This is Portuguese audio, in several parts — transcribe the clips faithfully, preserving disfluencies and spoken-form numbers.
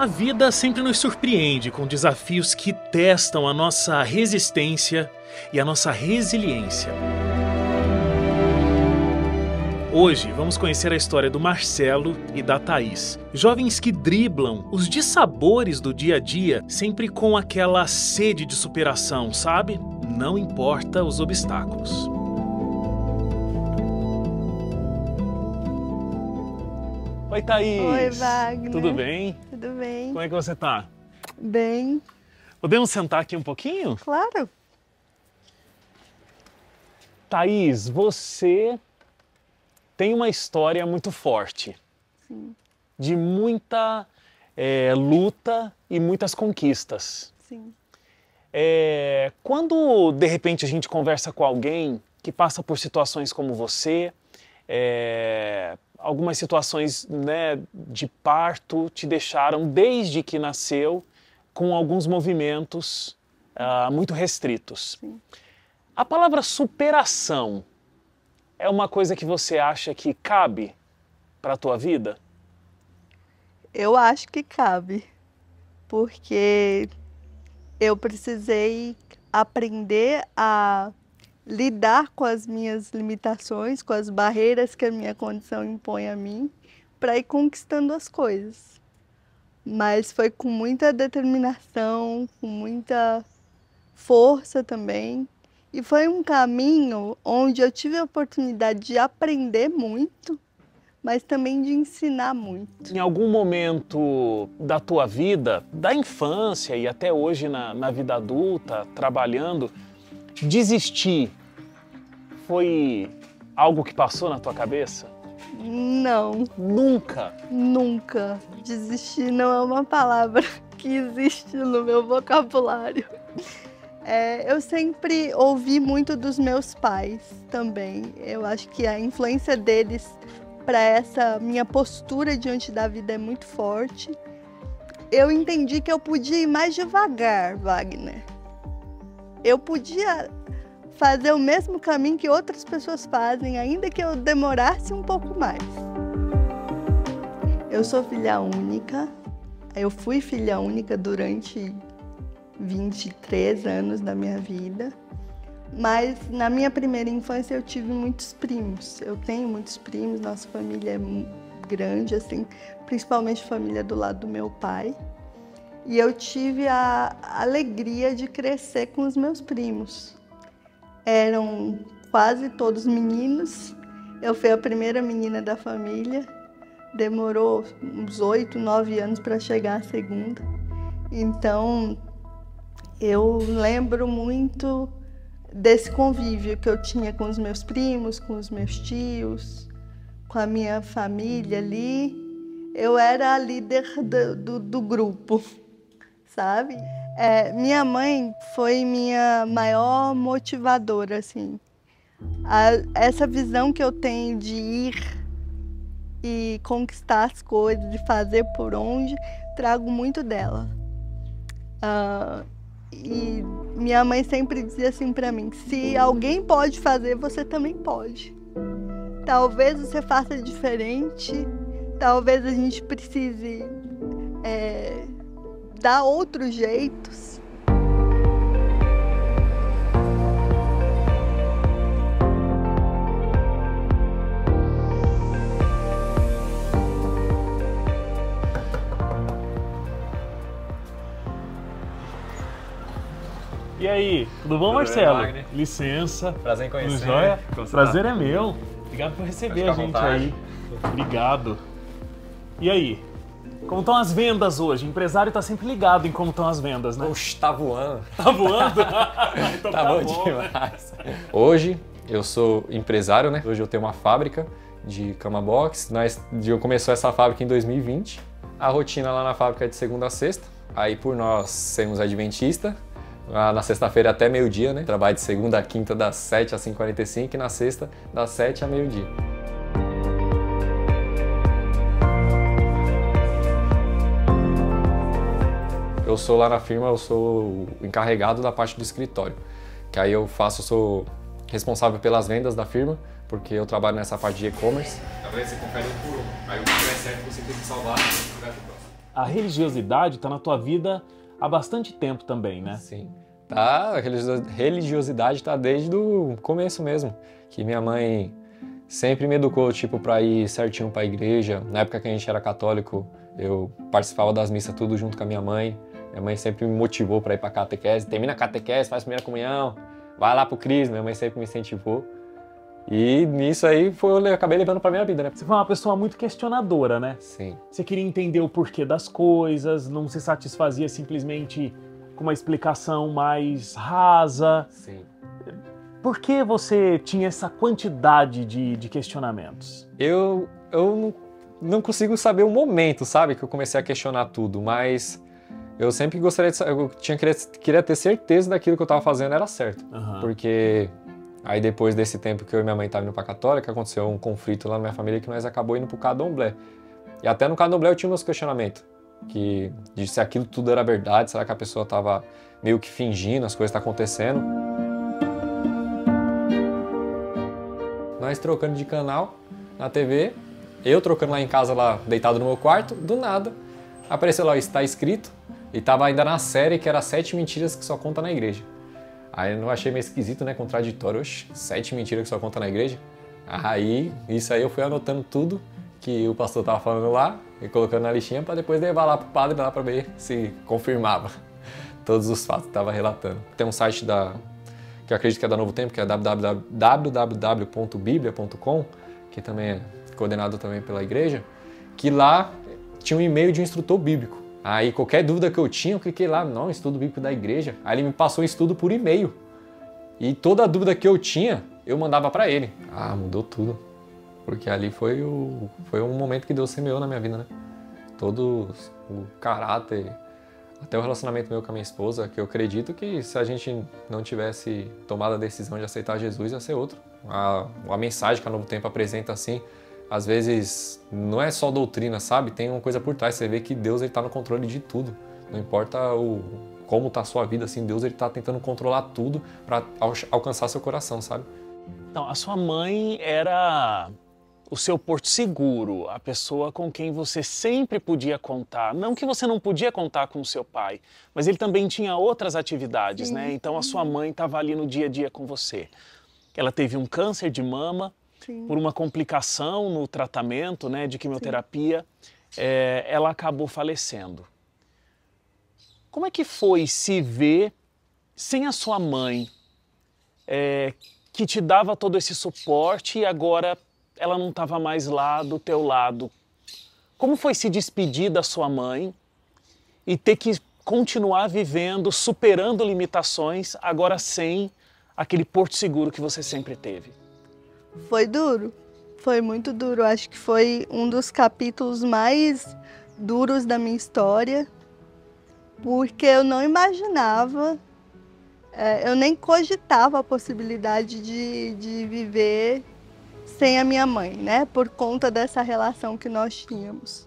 A vida sempre nos surpreende com desafios que testam a nossa resistência e a nossa resiliência. Hoje vamos conhecer a história do Marcelo e da Thaís, jovens que driblam os dissabores do dia a dia sempre com aquela sede de superação, sabe? Não importa os obstáculos. Oi, Thaís! Oi, Wagner! Tudo bem? Tudo bem. Como é que você tá? Bem. Podemos sentar aqui um pouquinho? Claro. Thaís, você tem uma história muito forte. Sim. De muita é, luta e muitas conquistas. Sim. É, quando, de repente, a gente conversa com alguém que passa por situações como você, é, algumas situações, né, de parto te deixaram, desde que nasceu, com alguns movimentos uh, muito restritos. Sim. A palavra superação é uma coisa que você acha que cabe para a tua vida? Eu acho que cabe, porque eu precisei aprender a lidar com as minhas limitações, com as barreiras que a minha condição impõe a mim, para ir conquistando as coisas. Mas foi com muita determinação, com muita força também. E foi um caminho onde eu tive a oportunidade de aprender muito, mas também de ensinar muito. Em algum momento da tua vida, da infância e até hoje na, na vida adulta, trabalhando, desistir foi algo que passou na tua cabeça? Não. Nunca? Nunca. Desistir não é uma palavra que existe no meu vocabulário. É, eu sempre ouvi muito dos meus pais também. Eu acho que a influência deles para essa minha postura diante da vida é muito forte. Eu entendi que eu podia ir mais devagar, Wagner. Eu podia fazer o mesmo caminho que outras pessoas fazem, ainda que eu demorasse um pouco mais. Eu sou filha única, eu fui filha única durante vinte e três anos da minha vida, mas na minha primeira infância eu tive muitos primos, eu tenho muitos primos, nossa família é grande, assim, principalmente família do lado do meu pai. E eu tive a alegria de crescer com os meus primos. Eram quase todos meninos. Eu fui a primeira menina da família. Demorou uns oito, nove anos para chegar a segunda. Então, eu lembro muito desse convívio que eu tinha com os meus primos, com os meus tios, com a minha família ali. Eu era a líder do, do, do grupo. Sabe? É, minha mãe foi minha maior motivadora, assim. A, essa visão que eu tenho de ir e conquistar as coisas, de fazer por onde, trago muito dela. Uh, e minha mãe sempre dizia assim pra mim, se alguém pode fazer, você também pode. Talvez você faça diferente, talvez a gente precise... É, dá outros jeitos. E aí, tudo bom, tudo Marcelo? Bem, licença. Prazer em conhecer. Prazer tá? É meu. Obrigado por receber a gente vontade. Aí. Obrigado. E aí? Como estão as vendas hoje? O empresário está sempre ligado em como estão as vendas, né? Oxe, tá voando. Tá voando? Então tá, tá bom, bom demais. Hoje eu sou empresário, né? Hoje eu tenho uma fábrica de cama box. Nós, eu comecei essa fábrica em dois mil e vinte. A rotina lá na fábrica é de segunda a sexta. Aí por nós sermos adventistas, na sexta-feira até meio-dia, né? Trabalho de segunda a quinta das sete às cinco e quarenta e cinco e na sexta das sete a meio-dia. Eu sou lá na firma, eu sou o encarregado da parte do escritório, que aí eu faço, eu sou responsável pelas vendas da firma, porque eu trabalho nessa parte de e-commerce. Talvez você confere um por um, aí o que der certo você tem que salvar e jogar de volta. a religiosidade está na tua vida há bastante tempo também, né? Sim. Tá, a religiosidade está desde o começo mesmo, que minha mãe sempre me educou, tipo, para ir certinho para a igreja. Na época que a gente era católico, eu participava das missas tudo junto com a minha mãe. Minha mãe sempre me motivou para ir para a catequese. Termina a catequese, faz a primeira comunhão, vai lá pro Crisma. Minha mãe sempre me incentivou. E nisso aí foi, eu acabei levando pra minha vida, né? Você foi uma pessoa muito questionadora, né? Sim. Você queria entender o porquê das coisas, não se satisfazia simplesmente com uma explicação mais rasa. Sim. Por que você tinha essa quantidade de, de questionamentos? Eu, eu não, não consigo saber o momento, sabe? Que eu comecei a questionar tudo, mas... Eu sempre gostaria de... Eu tinha, queria, queria ter certeza daquilo que eu estava fazendo era certo. Uhum. Porque aí depois desse tempo que eu e minha mãe estavam indo para a católica, aconteceu um conflito lá na minha família que nós acabou indo para o Candomblé. E até no Candomblé eu tinha meus questionamentos. Que de se aquilo tudo era verdade, será que a pessoa estava meio que fingindo, as coisas estão acontecendo. Nós trocando de canal na tê vê, eu trocando lá em casa, lá deitado no meu quarto, do nada, apareceu lá, está escrito. E tava ainda na série que era Sete Mentiras que Só Conta na Igreja. Aí eu achei meio esquisito, né? Contraditório. Oxe, sete mentiras que só conta na igreja? Aí, isso aí eu fui anotando tudo que o pastor tava falando lá e colocando na listinha para depois levar lá pro padre lá para ver se confirmava todos os fatos que tava relatando. Tem um site da, que eu acredito que é da Novo Tempo, que é w w w ponto biblia ponto com, que também é coordenado também pela igreja, que lá tinha um e-mail de um instrutor bíblico. Aí qualquer dúvida que eu tinha, eu cliquei lá, não, estudo bíblico da igreja. Aí ele me passou o estudo por e-mail. E toda a dúvida que eu tinha, eu mandava pra ele. Ah, mudou tudo. Porque ali foi, o, foi um momento que Deus semeou na minha vida, né? Todo o caráter, até o relacionamento meu com a minha esposa, que eu acredito que se a gente não tivesse tomado a decisão de aceitar Jesus, ia ser outro. A, a mensagem que a Novo Tempo apresenta assim... Às vezes, não é só doutrina, sabe? Tem uma coisa por trás. Você vê que Deus está no controle de tudo. Não importa o, como está a sua vida, assim, Deus está tentando controlar tudo para alcançar seu coração, sabe? Então, a sua mãe era o seu porto seguro, a pessoa com quem você sempre podia contar. Não que você não podia contar com o seu pai, mas ele também tinha outras atividades, sim, né? Então, a sua mãe estava ali no dia a dia com você. Ela teve um câncer de mama. Sim. Por uma complicação no tratamento, né, de quimioterapia, é, ela acabou falecendo. Como é que foi se ver sem a sua mãe, é, que te dava todo esse suporte e agora ela não estava mais lá do teu lado? Como foi se despedir da sua mãe e ter que continuar vivendo, superando limitações, agora sem aquele porto seguro que você sempre teve? Foi duro, foi muito duro. Acho que foi um dos capítulos mais duros da minha história, porque eu não imaginava, é, eu nem cogitava a possibilidade de, de viver sem a minha mãe, né? Por conta dessa relação que nós tínhamos.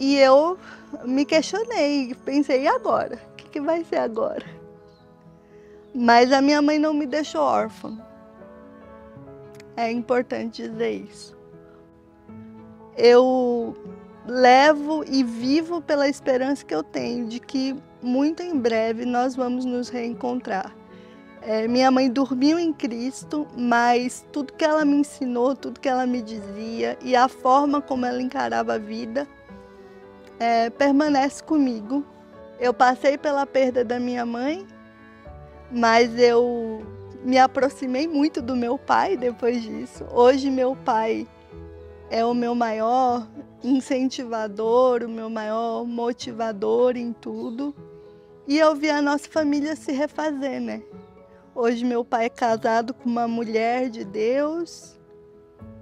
E eu me questionei, pensei, e agora? O que, que vai ser agora? Mas a minha mãe não me deixou órfã. É importante dizer isso. Eu levo e vivo pela esperança que eu tenho de que muito em breve nós vamos nos reencontrar. É, minha mãe dormiu em Cristo, mas tudo que ela me ensinou, tudo que ela me dizia e a forma como ela encarava a vida, é, permanece comigo. Eu passei pela perda da minha mãe, mas eu... me aproximei muito do meu pai depois disso. Hoje meu pai é o meu maior incentivador, o meu maior motivador em tudo. E eu vi a nossa família se refazer, né? Hoje meu pai é casado com uma mulher de Deus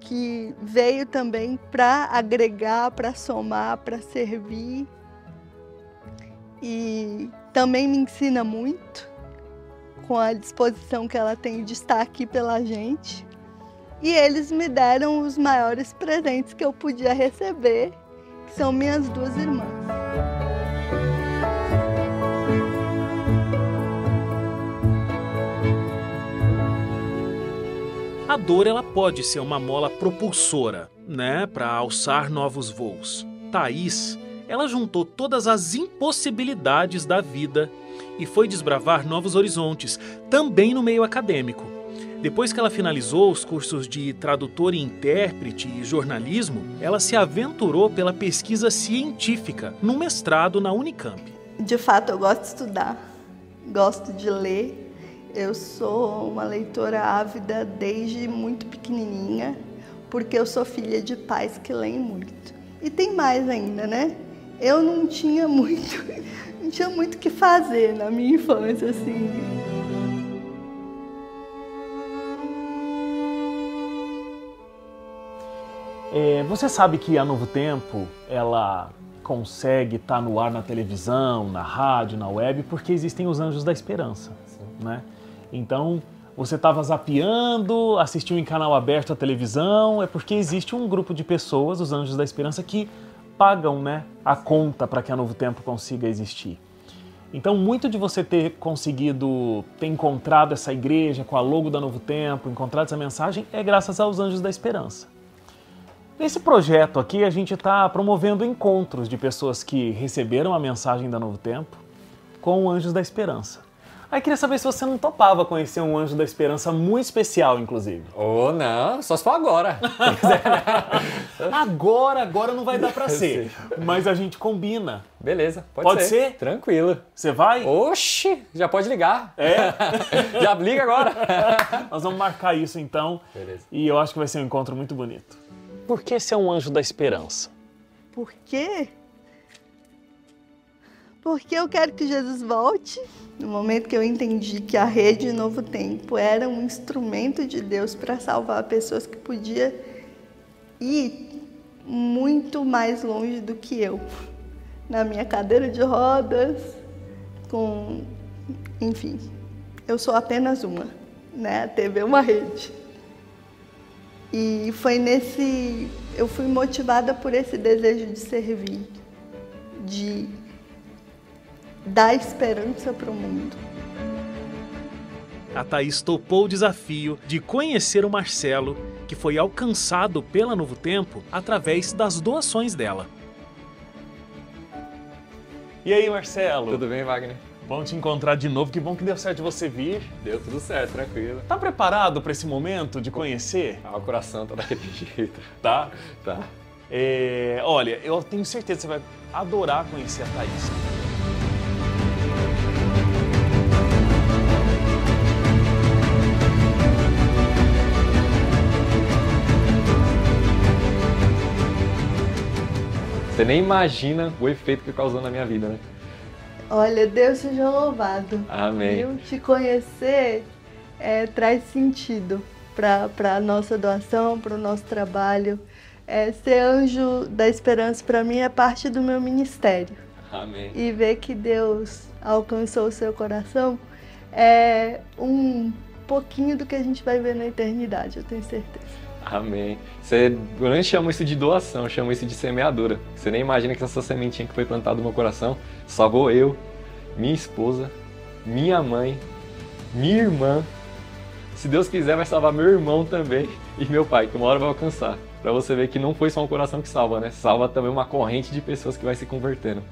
que veio também para agregar, para somar, para servir. E também me ensina muito, com a disposição que ela tem de estar aqui pela gente. E eles me deram os maiores presentes que eu podia receber, que são minhas duas irmãs. A dor, ela pode ser uma mola propulsora, né, para alçar novos voos. Thaís ela juntou todas as impossibilidades da vida e foi desbravar novos horizontes, também no meio acadêmico. Depois que ela finalizou os cursos de tradutor e intérprete e jornalismo, ela se aventurou pela pesquisa científica, num mestrado na Unicamp. De fato, eu gosto de estudar, gosto de ler. Eu sou uma leitora ávida desde muito pequenininha, porque eu sou filha de pais que leem muito. E tem mais ainda, né? Eu não tinha muito, não tinha muito o que fazer na minha infância, assim. É, você sabe que a Novo Tempo, ela consegue estar no ar na televisão, na rádio, na web, porque existem os Anjos da Esperança, né? Então, você estava zapeando, assistiu em canal aberto à televisão, é porque existe um grupo de pessoas, os Anjos da Esperança, que pagam, né, a conta para que a Novo Tempo consiga existir. Então, muito de você ter conseguido, ter encontrado essa igreja com a logo da Novo Tempo, encontrado essa mensagem, é graças aos Anjos da Esperança. Nesse projeto aqui, a gente está promovendo encontros de pessoas que receberam a mensagem da Novo Tempo com Anjos da Esperança. Aí queria saber se você não topava conhecer um Anjo da Esperança muito especial, inclusive. Oh, não, só se for agora. agora, agora não vai dar pra ser. Mas a gente combina. Beleza, pode, pode ser. Pode ser? Tranquilo. Você vai? Oxi, já pode ligar. É? Já liga agora. Nós vamos marcar isso então. Beleza. E eu acho que vai ser um encontro muito bonito. Por que ser um Anjo da Esperança? Por quê? Porque eu quero que Jesus volte. No momento que eu entendi que a rede Novo Tempo era um instrumento de Deus para salvar pessoas que podiam ir muito mais longe do que eu. Na minha cadeira de rodas, com... enfim, eu sou apenas uma, né? A T V é uma rede. E foi nesse... eu fui motivada por esse desejo de servir, de... dar esperança para o mundo. A Thaís topou o desafio de conhecer o Marcelo, que foi alcançado pela Novo Tempo através das doações dela. E aí, Marcelo? Tudo bem, Wagner? Bom te encontrar de novo, que bom que deu certo de você vir. Deu tudo certo, tranquilo. Tá preparado para esse momento de conhecer? Ah, o coração tá daquele jeito. Tá? Tá. É, olha, eu tenho certeza que você vai adorar conhecer a Thaís. Você nem imagina o efeito que causou na minha vida, né? Olha, Deus seja louvado. Amém. Eu te conhecer é, traz sentido para a nossa doação, para o nosso trabalho. É, ser Anjo da Esperança para mim é parte do meu ministério. Amém. E ver que Deus alcançou o seu coração é um pouquinho do que a gente vai ver na eternidade, eu tenho certeza. Amém. Você, eu nem chamo isso de doação, eu chamo isso de semeadura. Você nem imagina que essa sementinha que foi plantada no meu coração salvou eu, minha esposa, minha mãe, minha irmã. Se Deus quiser, vai salvar meu irmão também e meu pai, que uma hora vai alcançar. Pra você ver que não foi só um coração que salva, né? Salva também uma corrente de pessoas que vai se convertendo.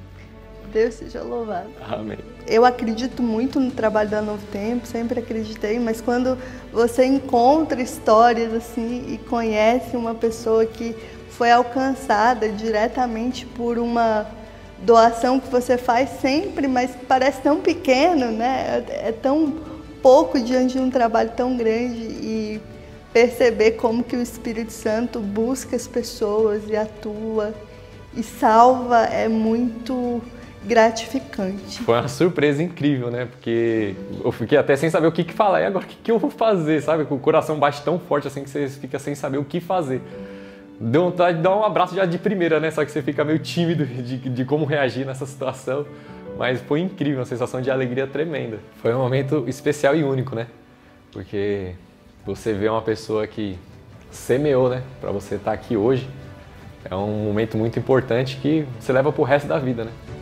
Deus seja louvado. Amém. Eu acredito muito no trabalho da Novo Tempo, sempre acreditei, mas quando você encontra histórias assim e conhece uma pessoa que foi alcançada diretamente por uma doação que você faz sempre, mas parece tão pequeno, né? É tão pouco diante de um trabalho tão grande, e perceber como que o Espírito Santo busca as pessoas e atua e salva é muito gratificante. Foi uma surpresa incrível, né? Porque eu fiquei até sem saber o que, que falar. E agora, o que, que eu vou fazer, sabe? O coração bate tão forte assim que você fica sem saber o que fazer. Deu vontade de dar um abraço já de primeira, né? Só que você fica meio tímido de, de como reagir nessa situação. Mas foi incrível, uma sensação de alegria tremenda. Foi um momento especial e único, né? Porque você vê uma pessoa que semeou, né? Pra você estar aqui hoje. É um momento muito importante que você leva pro resto da vida, né?